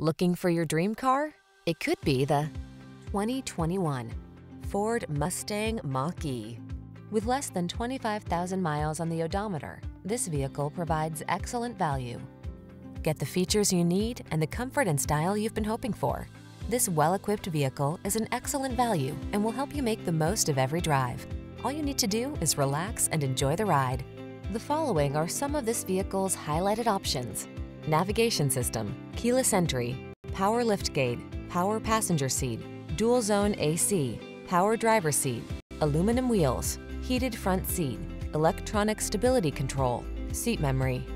Looking for your dream car? It could be the 2021 Ford Mustang Mach-E. With less than 25,000 miles on the odometer, this vehicle provides excellent value. Get the features you need and the comfort and style you've been hoping for. This well-equipped vehicle is an excellent value and will help you make the most of every drive. All you need to do is relax and enjoy the ride. The following are some of this vehicle's highlighted options: navigation system, keyless entry, power liftgate, power passenger seat, dual zone AC, power driver seat, aluminum wheels, heated front seat, electronic stability control, seat memory,